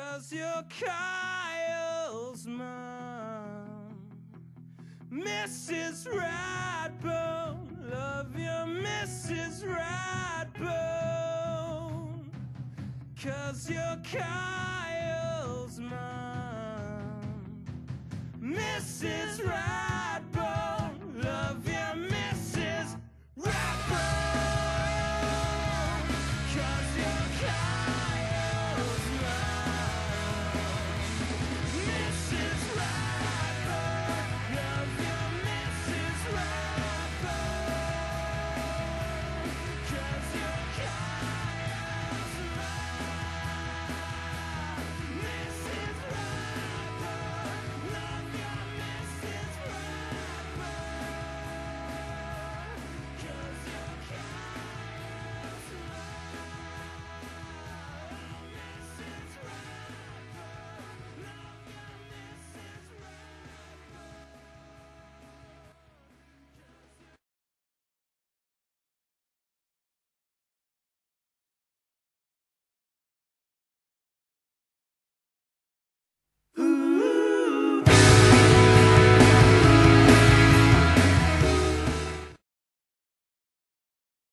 'Cause you're Kyle's mom. Mrs. Radbone, love you, Mrs. Radbone, 'cause you're Kyle.